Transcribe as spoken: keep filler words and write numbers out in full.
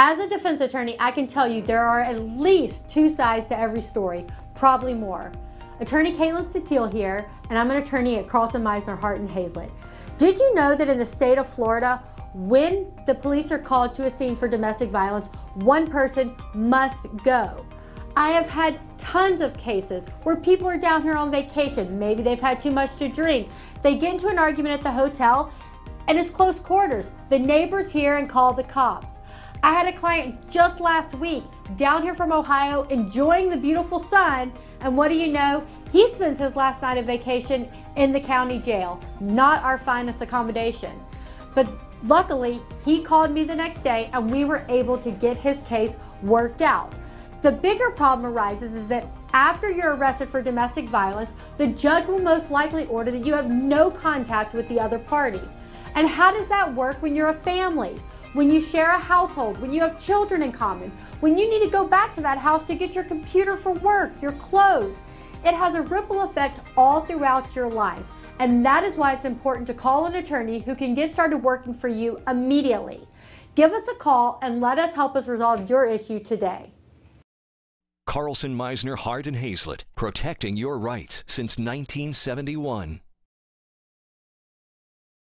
As a defense attorney, I can tell you there are at least two sides to every story, probably more. Attorney Kaitlyn Statile here, and I'm an attorney at Carlson Meisner, Hart and Hazlett. Did you know that in the state of Florida, when the police are called to a scene for domestic violence, one person must go? I have had tons of cases where people are down here on vacation. Maybe they've had too much to drink. They get into an argument at the hotel, and it's close quarters. The neighbors hear and call the cops. I had a client just last week down here from Ohio enjoying the beautiful sun, and what do you know? He spends his last night of vacation in the county jail. Not our finest accommodation. But luckily, he called me the next day and we were able to get his case worked out. The bigger problem arises is that after you're arrested for domestic violence, the judge will most likely order that you have no contact with the other party. And how does that work when you're a family? When you share a household, when you have children in common, when you need to go back to that house to get your computer for work, your clothes, it has a ripple effect all throughout your life. And that is why it's important to call an attorney who can get started working for you immediately. Give us a call and let us help us resolve your issue today. Carlson Meisner, Hart and Hazlett, protecting your rights since nineteen seventy-one.